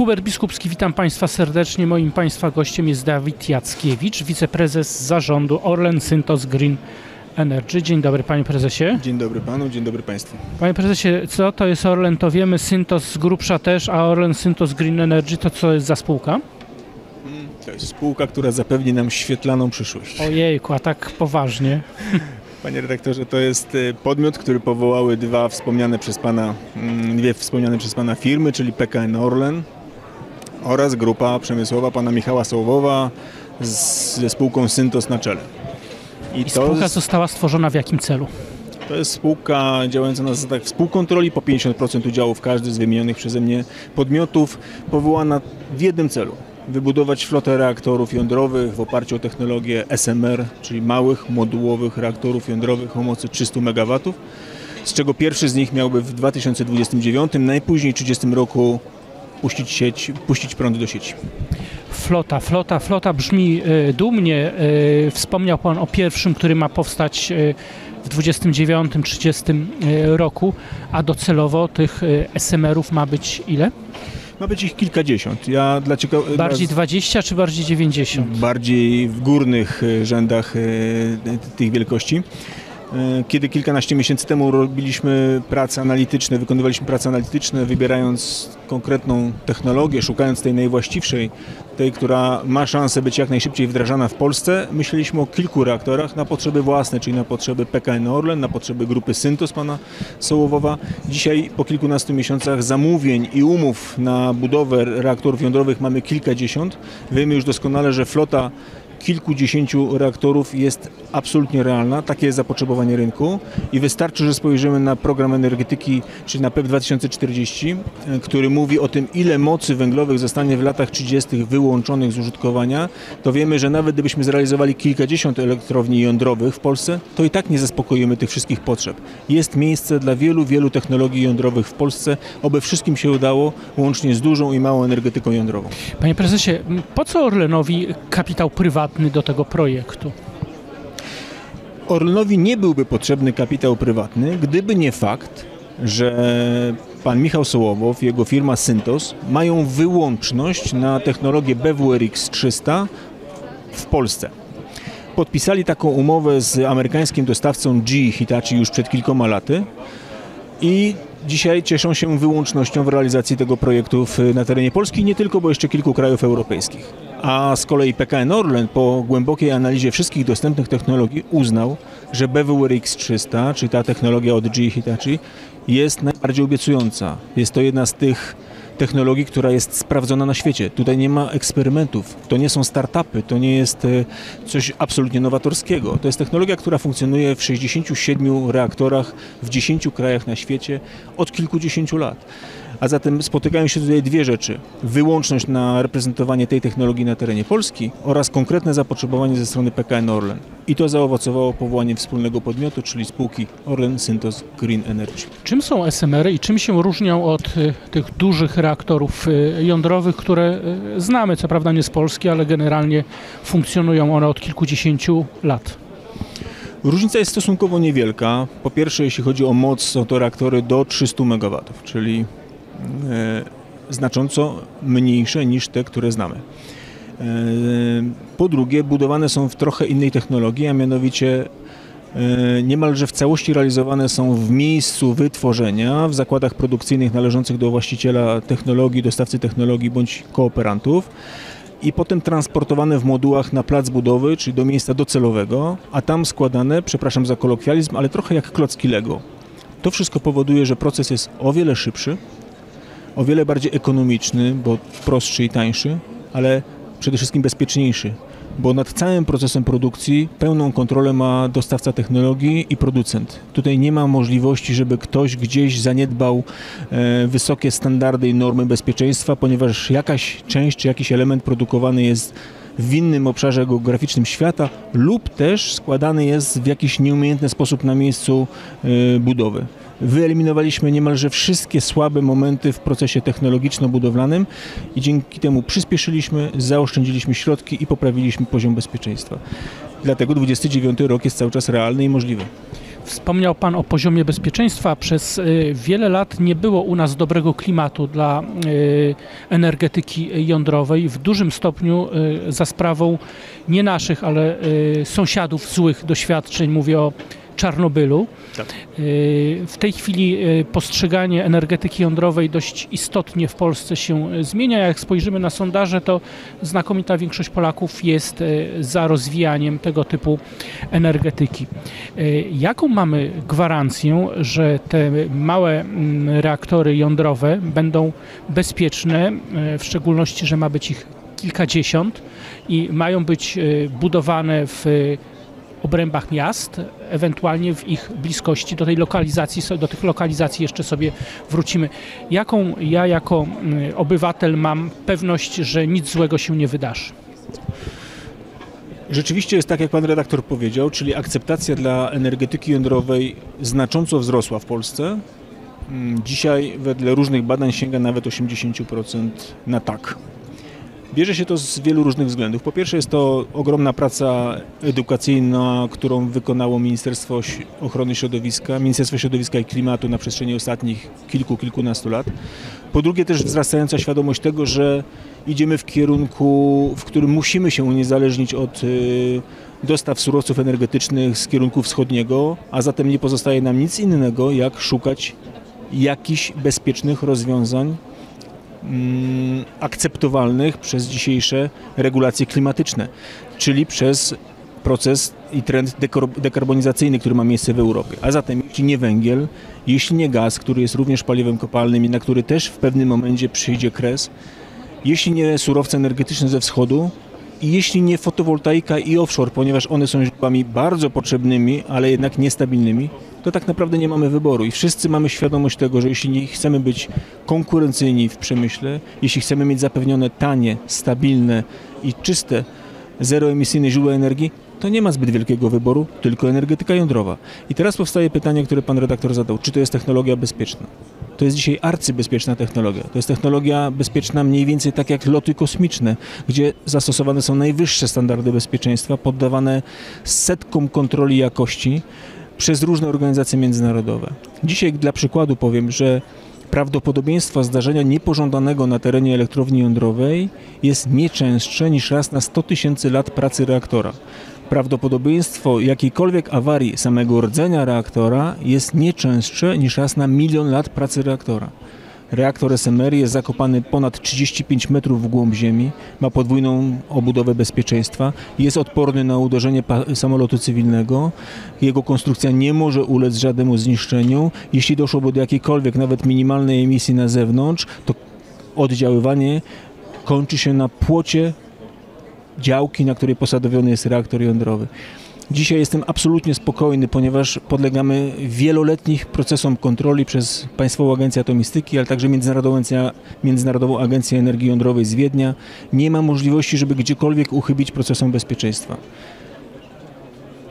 Hubert Biskupski, witam Państwa serdecznie. Moim Państwa gościem jest Dawid Jackiewicz, wiceprezes zarządu Orlen Synthos Green Energy. Dzień dobry Panie Prezesie. Dzień dobry Panu, dzień dobry Państwu. Panie Prezesie, co to jest Orlen, to wiemy, Synthos z grubsza też, a Orlen Synthos Green Energy to co jest za spółka? To jest spółka, która zapewni nam świetlaną przyszłość. Ojejku, a tak poważnie. Panie redaktorze, to jest podmiot, który powołały dwie wspomniane przez Pana firmy, czyli PKN Orlen oraz grupa przemysłowa Pana Michała Sołowowa ze spółką Synthos na czele. I spółka została stworzona w jakim celu? To jest spółka działająca na zasadach współkontroli, po 50% udziałów każdy z wymienionych przeze mnie podmiotów, powołana w jednym celu. Wybudować flotę reaktorów jądrowych w oparciu o technologię SMR, czyli małych, modułowych reaktorów jądrowych o mocy 300 MW, z czego pierwszy z nich miałby w 2029, najpóźniej w 2030 roku puścić prąd do sieci. Flota brzmi dumnie. Wspomniał Pan o pierwszym, który ma powstać w 2029-2030 roku, a docelowo tych SMR-ów ma być ile? Ma być ich kilkadziesiąt. Bardziej 20 czy bardziej 90? Bardziej w górnych rzędach tych wielkości. Kiedy kilkanaście miesięcy temu robiliśmy prace analityczne, wykonywaliśmy prace analityczne, wybierając konkretną technologię, szukając tej najwłaściwszej, tej, która ma szansę być jak najszybciej wdrażana w Polsce, myśleliśmy o kilku reaktorach na potrzeby własne, czyli na potrzeby PKN Orlen, na potrzeby grupy Synthos Pana Sołowowa. Dzisiaj po kilkunastu miesiącach zamówień i umów na budowę reaktorów jądrowych mamy kilkadziesiąt. Wiemy już doskonale, że flota kilkudziesięciu reaktorów jest absolutnie realna, takie jest zapotrzebowanie rynku i wystarczy, że spojrzymy na program energetyki, czyli na PEP 2040, który mówi o tym, ile mocy węglowych zostanie w latach 30. wyłączonych z użytkowania, to wiemy, że nawet gdybyśmy zrealizowali kilkadziesiąt elektrowni jądrowych w Polsce, to i tak nie zaspokoimy tych wszystkich potrzeb. Jest miejsce dla wielu, wielu technologii jądrowych w Polsce, oby wszystkim się udało, łącznie z dużą i małą energetyką jądrową. Panie prezesie, po co Orlenowi kapitał prywatny do tego projektu? Orlenowi nie byłby potrzebny kapitał prywatny, gdyby nie fakt, że pan Michał Sołowow, jego firma Synthos mają wyłączność na technologię BWRX 300 w Polsce. Podpisali taką umowę z amerykańskim dostawcą GE Hitachi już przed kilkoma laty i dzisiaj cieszą się wyłącznością w realizacji tego projektu na terenie Polski, nie tylko, bo jeszcze kilku krajów europejskich. A z kolei PKN Orlen po głębokiej analizie wszystkich dostępnych technologii uznał, że BWRX 300, czyli ta technologia od GE Hitachi, jest najbardziej obiecująca. Jest to jedna z tych technologii, która jest sprawdzona na świecie. Tutaj nie ma eksperymentów, to nie są startupy, to nie jest coś absolutnie nowatorskiego. To jest technologia, która funkcjonuje w 67 reaktorach w 10 krajach na świecie od kilkudziesięciu lat. A zatem spotykają się tutaj dwie rzeczy. Wyłączność na reprezentowanie tej technologii na terenie Polski oraz konkretne zapotrzebowanie ze strony PKN Orlen. I to zaowocowało powołaniem wspólnego podmiotu, czyli spółki Orlen Synthos Green Energy. Czym są SMR-y i czym się różnią od tych dużych reaktorów jądrowych, które znamy, co prawda nie z Polski, ale generalnie funkcjonują one od kilkudziesięciu lat? Różnica jest stosunkowo niewielka. Po pierwsze, jeśli chodzi o moc, są to reaktory do 300 MW, czyli znacząco mniejsze niż te, które znamy. Po drugie, budowane są w trochę innej technologii, a mianowicie niemalże w całości realizowane są w miejscu wytworzenia, w zakładach produkcyjnych należących do właściciela technologii, dostawcy technologii bądź kooperantów i potem transportowane w modułach na plac budowy, czyli do miejsca docelowego, a tam składane, przepraszam za kolokwializm, ale trochę jak klocki Lego. To wszystko powoduje, że proces jest o wiele szybszy, o wiele bardziej ekonomiczny, bo prostszy i tańszy, ale przede wszystkim bezpieczniejszy, bo nad całym procesem produkcji pełną kontrolę ma dostawca technologii i producent. Tutaj nie ma możliwości, żeby ktoś gdzieś zaniedbał wysokie standardy i normy bezpieczeństwa, ponieważ jakaś część czy jakiś element produkowany jest w innym obszarze geograficznym świata lub też składany jest w jakiś nieumiejętny sposób na miejscu budowy. Wyeliminowaliśmy niemalże wszystkie słabe momenty w procesie technologiczno-budowlanym i dzięki temu przyspieszyliśmy, zaoszczędziliśmy środki i poprawiliśmy poziom bezpieczeństwa. Dlatego 29 rok jest cały czas realny i możliwy. Wspomniał Pan o poziomie bezpieczeństwa. Przez wiele lat nie było u nas dobrego klimatu dla energetyki jądrowej. W dużym stopniu za sprawą nie naszych, ale sąsiadów złych doświadczeń, mówię o Czarnobylu. Tak. W tej chwili postrzeganie energetyki jądrowej dość istotnie w Polsce się zmienia. Jak spojrzymy na sondaże, to znakomita większość Polaków jest za rozwijaniem tego typu energetyki. Jaką mamy gwarancję, że te małe reaktory jądrowe będą bezpieczne, w szczególności, że ma być ich kilkadziesiąt i mają być budowane w obrębach miast, ewentualnie w ich bliskości do tej lokalizacji, do tych lokalizacji jeszcze sobie wrócimy. Jaką ja jako obywatel mam pewność, że nic złego się nie wydarzy? Rzeczywiście jest tak, jak pan redaktor powiedział, czyli akceptacja dla energetyki jądrowej znacząco wzrosła w Polsce. Dzisiaj wedle różnych badań sięga nawet 80% na tak. Bierze się to z wielu różnych względów. Po pierwsze jest to ogromna praca edukacyjna, którą wykonało Ministerstwo Ochrony Środowiska, Ministerstwo Środowiska i Klimatu na przestrzeni ostatnich kilkunastu lat. Po drugie też wzrastająca świadomość tego, że idziemy w kierunku, w którym musimy się uniezależnić od dostaw surowców energetycznych z kierunku wschodniego, a zatem nie pozostaje nam nic innego, jak szukać jakichś bezpiecznych rozwiązań akceptowalnych przez dzisiejsze regulacje klimatyczne, czyli przez proces i trend dekarbonizacyjny, który ma miejsce w Europie. A zatem jeśli nie węgiel, jeśli nie gaz, który jest również paliwem kopalnym i na który też w pewnym momencie przyjdzie kres, jeśli nie surowce energetyczne ze wschodu i jeśli nie fotowoltaika i offshore, ponieważ one są źródłami bardzo potrzebnymi, ale jednak niestabilnymi, to tak naprawdę nie mamy wyboru i wszyscy mamy świadomość tego, że jeśli nie chcemy być konkurencyjni w przemyśle, jeśli chcemy mieć zapewnione tanie, stabilne i czyste, zeroemisyjne źródła energii, to nie ma zbyt wielkiego wyboru, tylko energetyka jądrowa. I teraz powstaje pytanie, które pan redaktor zadał, czy to jest technologia bezpieczna? To jest dzisiaj arcybezpieczna technologia. To jest technologia bezpieczna mniej więcej tak jak loty kosmiczne, gdzie zastosowane są najwyższe standardy bezpieczeństwa, poddawane setkom kontroli jakości przez różne organizacje międzynarodowe. Dzisiaj dla przykładu powiem, że prawdopodobieństwo zdarzenia niepożądanego na terenie elektrowni jądrowej jest nie częstsze niż raz na 100 tysięcy lat pracy reaktora. Prawdopodobieństwo jakiejkolwiek awarii samego rdzenia reaktora jest nie częstsze niż raz na 1 000 000 lat pracy reaktora. Reaktor SMR jest zakopany ponad 35 metrów w głąb ziemi, ma podwójną obudowę bezpieczeństwa, jest odporny na uderzenie samolotu cywilnego, jego konstrukcja nie może ulec żadnemu zniszczeniu. Jeśli doszłoby do jakiejkolwiek, nawet minimalnej emisji na zewnątrz, to oddziaływanie kończy się na płocie działki, na której posadowiony jest reaktor jądrowy. Dzisiaj jestem absolutnie spokojny, ponieważ podlegamy wieloletnim procesom kontroli przez Państwową Agencję Atomistyki, ale także Międzynarodową Agencję Energii Jądrowej z Wiednia. Nie ma możliwości, żeby gdziekolwiek uchybić procesom bezpieczeństwa.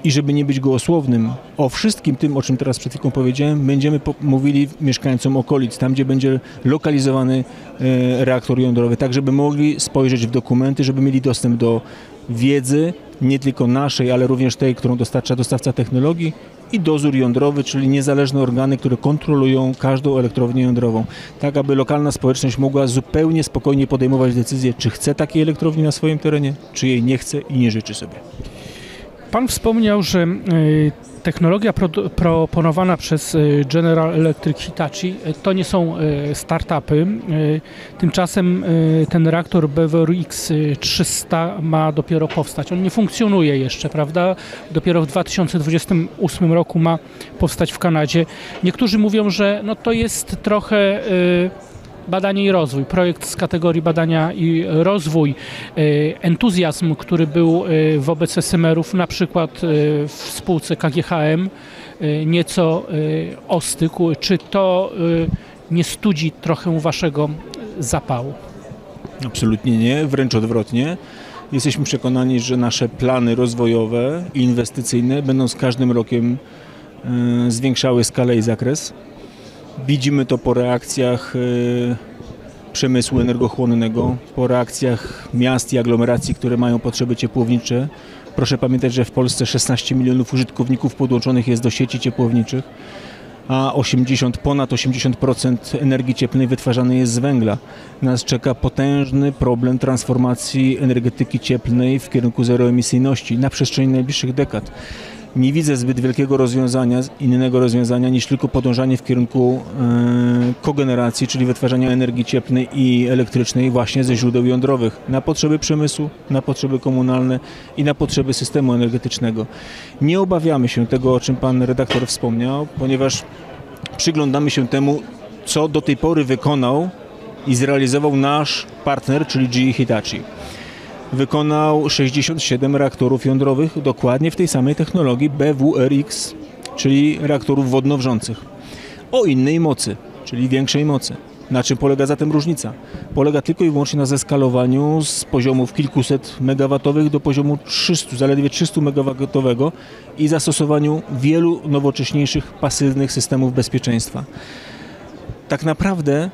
I żeby nie być gołosłownym, o wszystkim tym, o czym teraz przed chwilą powiedziałem, będziemy mówili mieszkańcom okolic, tam gdzie będzie lokalizowany reaktor jądrowy, tak żeby mogli spojrzeć w dokumenty, żeby mieli dostęp do wiedzy, nie tylko naszej, ale również tej, którą dostarcza dostawca technologii i dozór jądrowy, czyli niezależne organy, które kontrolują każdą elektrownię jądrową, tak aby lokalna społeczność mogła zupełnie spokojnie podejmować decyzję, czy chce takiej elektrowni na swoim terenie, czy jej nie chce i nie życzy sobie. Pan wspomniał, że technologia proponowana przez General Electric Hitachi to nie są startupy. Tymczasem ten reaktor BWRX 300 ma dopiero powstać. On nie funkcjonuje jeszcze, prawda? Dopiero w 2028 roku ma powstać w Kanadzie. Niektórzy mówią, że no to jest trochę badanie i rozwój, projekt z kategorii badania i rozwój. Entuzjazm, który był wobec SMR-ów na przykład w spółce KGHM nieco ostygł. Czy to nie studzi trochę waszego zapału? Absolutnie nie, wręcz odwrotnie. Jesteśmy przekonani, że nasze plany rozwojowe i inwestycyjne będą z każdym rokiem zwiększały skalę i zakres. Widzimy to po reakcjach przemysłu energochłonnego, po reakcjach miast i aglomeracji, które mają potrzeby ciepłownicze, Proszę pamiętać, że w Polsce 16 milionów użytkowników podłączonych jest do sieci ciepłowniczych, a ponad 80% energii cieplnej wytwarzane jest z węgla. Nas czeka potężny problem transformacji energetyki cieplnej w kierunku zeroemisyjności na przestrzeni najbliższych dekad. Nie widzę zbyt wielkiego innego rozwiązania niż tylko podążanie w kierunku kogeneracji, czyli wytwarzania energii cieplnej i elektrycznej właśnie ze źródeł jądrowych na potrzeby przemysłu, na potrzeby komunalne i na potrzeby systemu energetycznego. Nie obawiamy się tego, o czym pan redaktor wspomniał, ponieważ przyglądamy się temu, co do tej pory wykonał i zrealizował nasz partner, czyli GE Hitachi. Wykonał 67 reaktorów jądrowych dokładnie w tej samej technologii BWRX, czyli reaktorów wodno-wrzących, o innej mocy, czyli większej mocy. Na czym polega zatem różnica? Polega tylko i wyłącznie na zeskalowaniu z poziomów kilkuset megawatowych do poziomu 300, zaledwie 300 megawatowego i zastosowaniu wielu nowocześniejszych, pasywnych systemów bezpieczeństwa. Tak naprawdę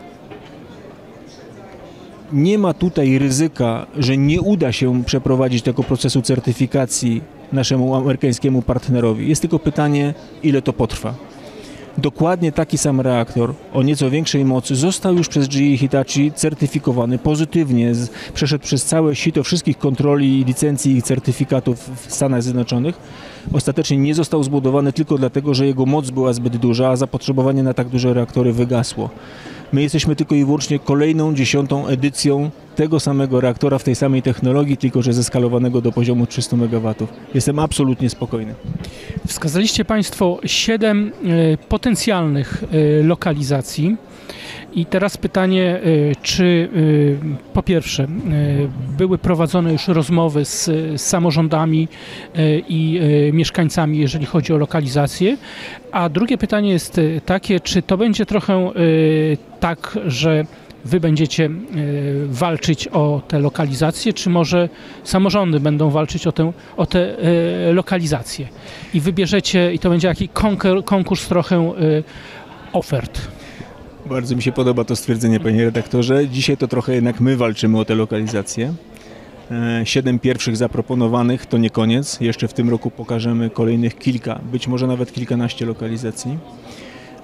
nie ma tutaj ryzyka, że nie uda się przeprowadzić tego procesu certyfikacji naszemu amerykańskiemu partnerowi. Jest tylko pytanie, ile to potrwa. Dokładnie taki sam reaktor o nieco większej mocy został już przez GE Hitachi certyfikowany pozytywnie, przeszedł przez całe sito wszystkich kontroli, licencji i certyfikatów w Stanach Zjednoczonych. Ostatecznie nie został zbudowany tylko dlatego, że jego moc była zbyt duża, a zapotrzebowanie na tak duże reaktory wygasło. My jesteśmy tylko i wyłącznie kolejną 10. edycją tego samego reaktora w tej samej technologii, tylko że zeskalowanego do poziomu 300 MW. Jestem absolutnie spokojny. Wskazaliście Państwo 7 potencjalnych lokalizacji. I teraz pytanie, czy po pierwsze były prowadzone już rozmowy z samorządami i mieszkańcami, jeżeli chodzi o lokalizację, a drugie pytanie jest takie, czy to będzie trochę tak, że Wy będziecie walczyć o te lokalizacje, czy może samorządy będą walczyć o te lokalizacje i wybierzecie, i to będzie jakiś konkurs trochę ofert? Bardzo mi się podoba to stwierdzenie, panie redaktorze. Dzisiaj to trochę jednak my walczymy o te lokalizacje. 7 pierwszych zaproponowanych to nie koniec. Jeszcze w tym roku pokażemy kolejnych kilka, być może nawet kilkanaście lokalizacji.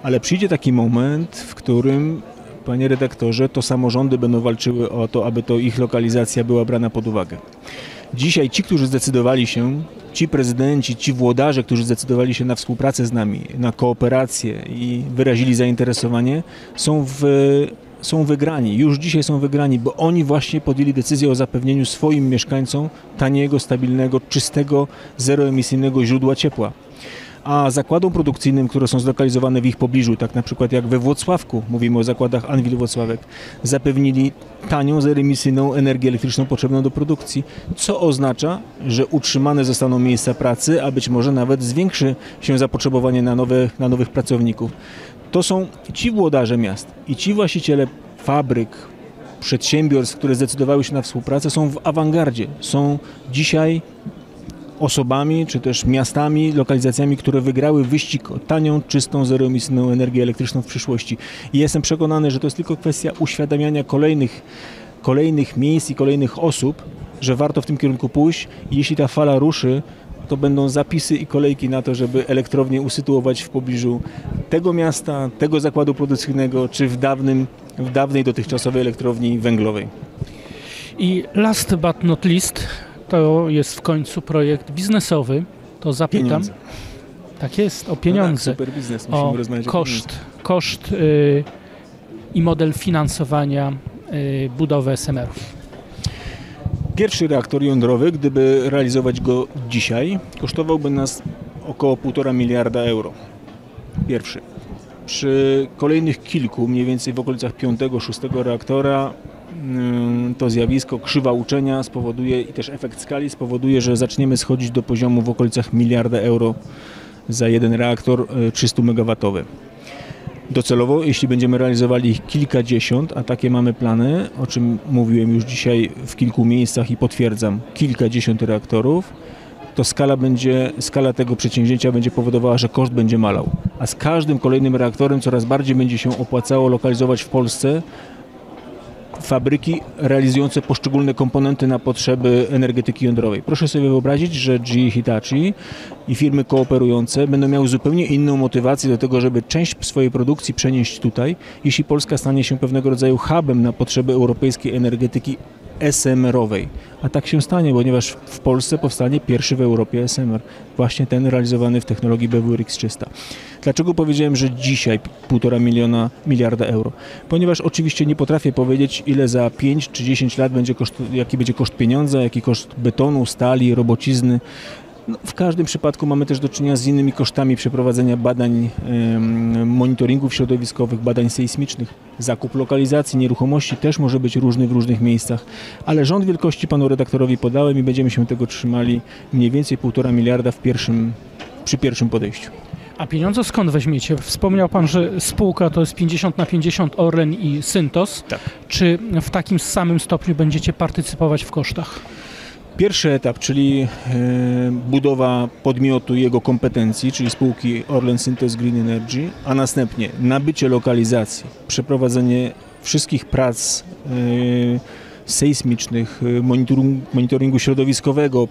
Ale przyjdzie taki moment, w którym, panie redaktorze, to samorządy będą walczyły o to, aby to ich lokalizacja była brana pod uwagę. Dzisiaj ci, którzy zdecydowali się, ci prezydenci, ci włodarze, którzy zdecydowali się na współpracę z nami, na kooperację i wyrazili zainteresowanie, są wygrani, już dzisiaj są wygrani, bo oni właśnie podjęli decyzję o zapewnieniu swoim mieszkańcom taniego, stabilnego, czystego, zeroemisyjnego źródła ciepła. A zakładom produkcyjnym, które są zlokalizowane w ich pobliżu, tak na przykład jak we Włocławku, mówimy o zakładach Anwil Włocławek, zapewnili tanią, zeroemisyjną energię elektryczną potrzebną do produkcji, co oznacza, że utrzymane zostaną miejsca pracy, a być może nawet zwiększy się zapotrzebowanie na nowych pracowników. To są ci włodarze miast i ci właściciele fabryk, przedsiębiorstw, które zdecydowały się na współpracę, są w awangardzie, są dzisiaj osobami, czy też miastami, lokalizacjami, które wygrały wyścig o tanią, czystą, zeroemisyjną energię elektryczną w przyszłości. I jestem przekonany, że to jest tylko kwestia uświadamiania kolejnych miejsc i kolejnych osób, że warto w tym kierunku pójść. I jeśli ta fala ruszy, to będą zapisy i kolejki na to, żeby elektrownię usytuować w pobliżu tego miasta, tego zakładu produkcyjnego, czy w dawnej dotychczasowej elektrowni węglowej. I last but not least, to jest w końcu projekt biznesowy, to zapytam. Pieniądze. Tak jest, o pieniądze, no tak, super biznes, musimy rozmawiać o koszt i model finansowania budowy SMR-ów. Pierwszy reaktor jądrowy, gdyby realizować go dzisiaj, kosztowałby nas około 1,5 miliarda euro. Pierwszy. Przy kolejnych kilku, mniej więcej w okolicach 5-6 reaktora, to zjawisko, krzywa uczenia spowoduje, i też efekt skali spowoduje, że zaczniemy schodzić do poziomu w okolicach miliarda euro za jeden reaktor 300 MW. Docelowo, jeśli będziemy realizowali ich kilkadziesiąt, a takie mamy plany, o czym mówiłem już dzisiaj w kilku miejscach i potwierdzam, kilkadziesiąt reaktorów, to skala tego przedsięwzięcia będzie powodowała, że koszt będzie malał. A z każdym kolejnym reaktorem coraz bardziej będzie się opłacało lokalizować w Polsce fabryki realizujące poszczególne komponenty na potrzeby energetyki jądrowej. Proszę sobie wyobrazić, że GE Hitachi i firmy kooperujące będą miały zupełnie inną motywację do tego, żeby część swojej produkcji przenieść tutaj, jeśli Polska stanie się pewnego rodzaju hubem na potrzeby europejskiej energetyki SMR-owej. A tak się stanie, ponieważ w Polsce powstanie pierwszy w Europie SMR, właśnie ten realizowany w technologii BWRX-300. Dlaczego powiedziałem, że dzisiaj 1,5 miliarda euro? Ponieważ oczywiście nie potrafię powiedzieć, ile za 5 czy 10 lat będzie koszt, jaki będzie koszt pieniądza, jaki koszt betonu, stali, robocizny. No, w każdym przypadku mamy też do czynienia z innymi kosztami przeprowadzenia badań, monitoringów środowiskowych, badań sejsmicznych. Zakup lokalizacji, nieruchomości też może być różny w różnych miejscach, ale rząd wielkości panu redaktorowi podałem i będziemy się tego trzymali mniej więcej 1,5 miliarda przy pierwszym podejściu. A pieniądze skąd weźmiecie? Wspomniał pan, że spółka to jest 50/50 Orlen i Synthos. Tak. Czy w takim samym stopniu będziecie partycypować w kosztach? Pierwszy etap, czyli budowa podmiotu i jego kompetencji, czyli spółki Orlen Synthos Green Energy, a następnie nabycie lokalizacji, przeprowadzenie wszystkich prac sejsmicznych, monitoringu środowiskowego,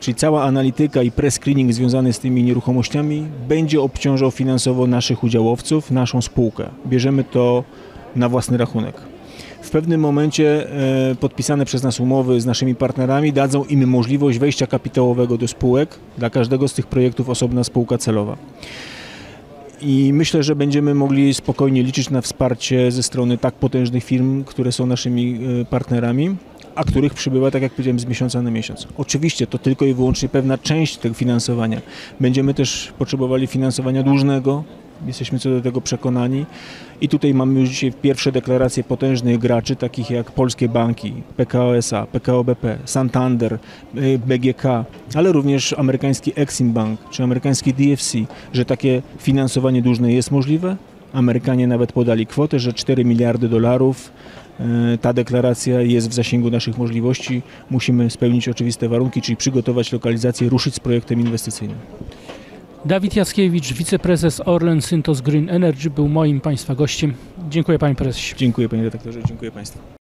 czyli cała analityka i pre-screening związany z tymi nieruchomościami będzie obciążał finansowo naszych udziałowców, naszą spółkę. Bierzemy to na własny rachunek. W pewnym momencie podpisane przez nas umowy z naszymi partnerami dadzą im możliwość wejścia kapitałowego do spółek. Dla każdego z tych projektów osobna spółka celowa. I myślę, że będziemy mogli spokojnie liczyć na wsparcie ze strony tak potężnych firm, które są naszymi partnerami, a których przybywa, tak jak powiedziałem, z miesiąca na miesiąc. Oczywiście to tylko i wyłącznie pewna część tego finansowania. Będziemy też potrzebowali finansowania dłużnego. Jesteśmy co do tego przekonani i tutaj mamy już dzisiaj pierwsze deklaracje potężnych graczy, takich jak polskie banki, PKO SA, PKO BP, Santander, BGK, ale również amerykański Exim Bank czy amerykański DFC, że takie finansowanie dłużne jest możliwe. Amerykanie nawet podali kwotę, że 4 miliardy dolarów. Ta deklaracja jest w zasięgu naszych możliwości. Musimy spełnić oczywiste warunki, czyli przygotować lokalizację, ruszyć z projektem inwestycyjnym. Dawid Jackiewicz, wiceprezes Orlen Synthos Green Energy, był moim Państwa gościem. Dziękuję Panie Prezesie. Dziękuję Panie Redaktorze, dziękuję Państwu.